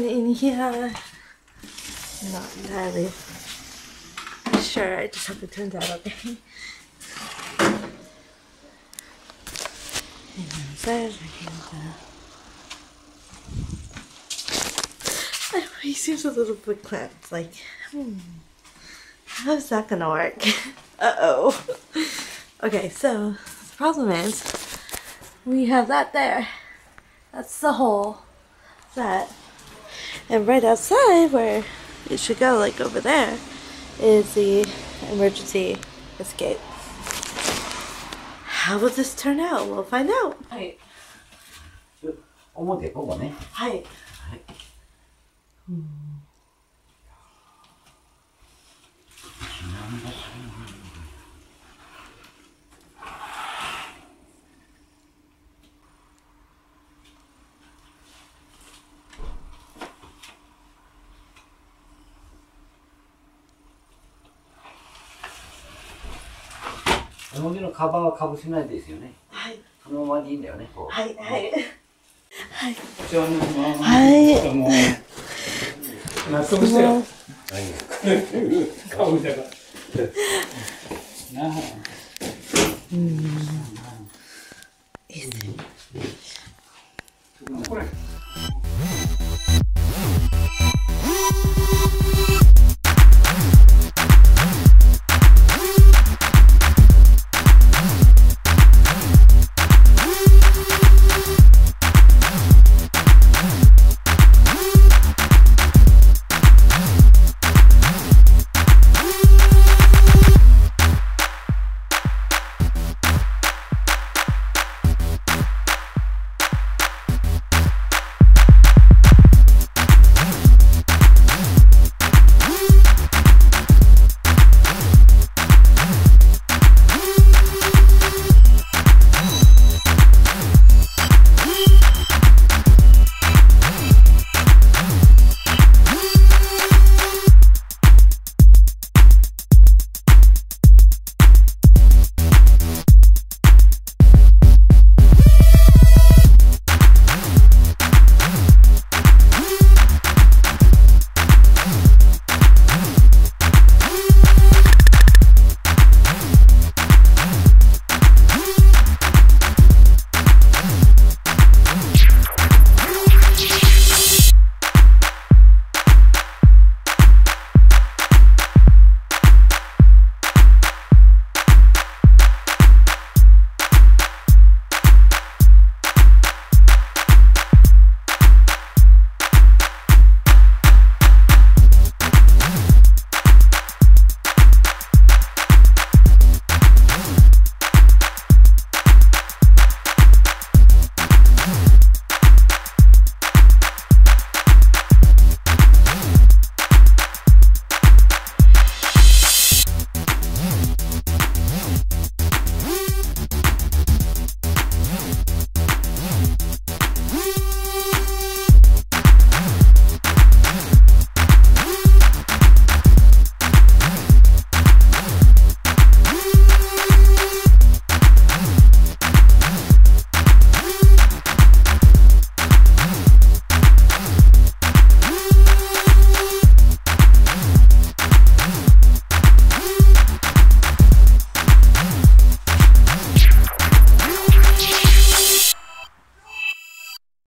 one in here. Not entirely sure, I just hope it turns out okay. And inside I I don't know, he seems a little bit clamped, like, how's that gonna work? Uh-oh. Okay, so the problem is we have that there. That's the hole. That. And right outside where it should go, like over there, is the emergency escape. How will this turn out? We'll find out. Right. Right.